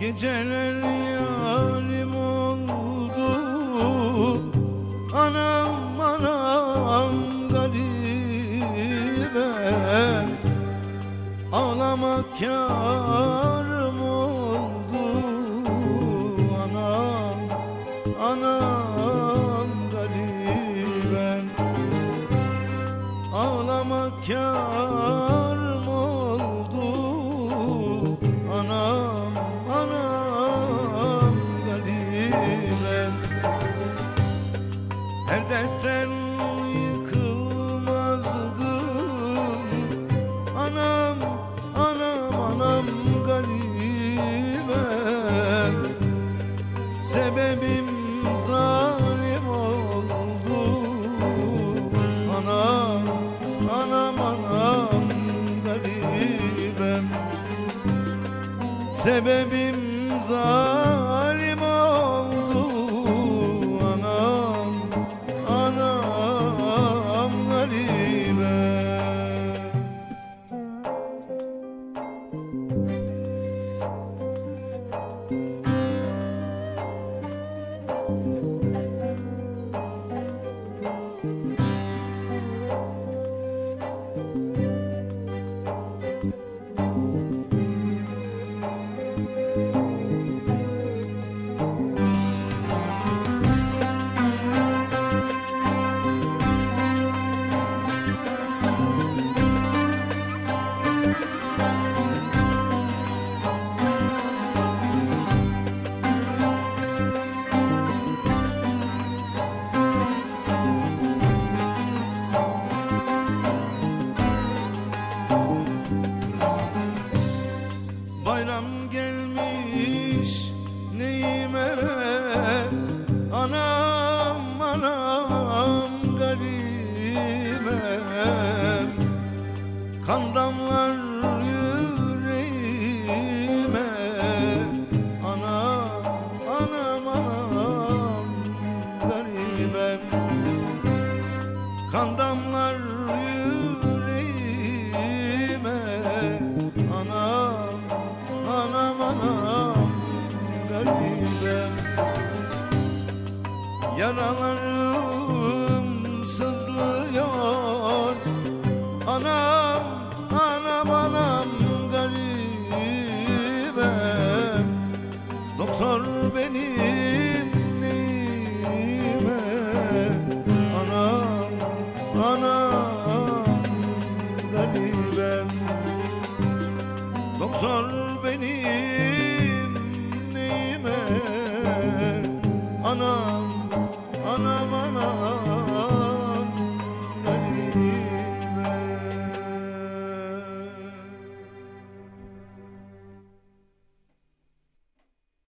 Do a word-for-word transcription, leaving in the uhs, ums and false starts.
Geceler yarim oldu, anam anam garibe. Ağlamak kârım oldu, anam anam garibe. Ağlamak kârım oldu, anam. Her dertten yıkılmazdım, anam, anam, anam garibem. Sebebim zalim oldu, anam, anam, anam garibem. Sebebim zalim oldu, anam, anam garibem. Bayram gelmiş neyime, anam anam garibem. Kan damlar yüreğime, anam anam anam garibem. Kan damlar yüreğime, anam anam anam garibem. Yaralarım sızlıyor, anam anam anam garibem. Doktor benim neyime, anam anam garibem. Doktor benim